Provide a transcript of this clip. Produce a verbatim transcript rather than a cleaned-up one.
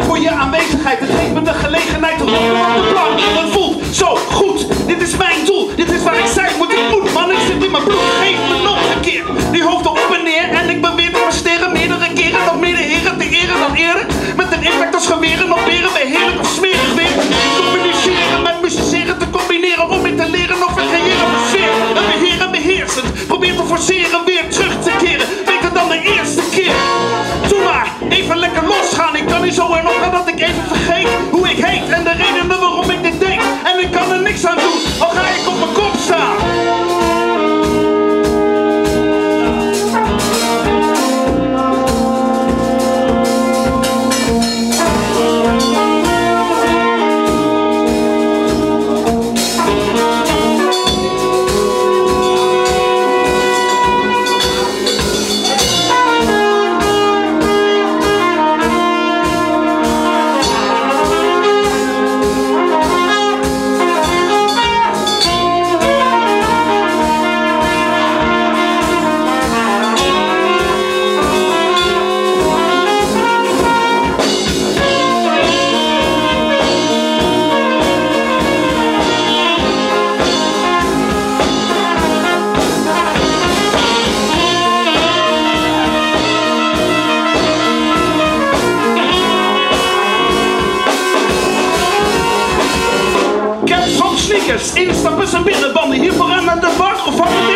Voor je aanwezigheid, het geeft me de gelegenheid om op de plank. Het voelt zo goed, dit is mijn doel, dit is waar ik zijn moet, ik moet, man, ik zit in mijn bloed. Geef me nog een keer, die hoofden op en neer en ik ben weer te presteren, meerdere keren dan meer de heren, te eren dan eerder. Met een impact als geweren, dan beren we heerlijk of smerig weer. Communiceren met musiceren, te combineren om in te leren of het creëren van sfeer. En beheren beheersend, probeer te forceren weer terug te keren, beter dan de eerste keer. Doe maar, even lekker losgaan, ik kan niet zo en op dat ik even vergeet hoe ik heet en de redenen waarom ik dit denk. En ik kan er niks aan doen, al ga ik op mijn kop staan. Instappen zijn binnenbanden, hier vooraan naar de bar of aan de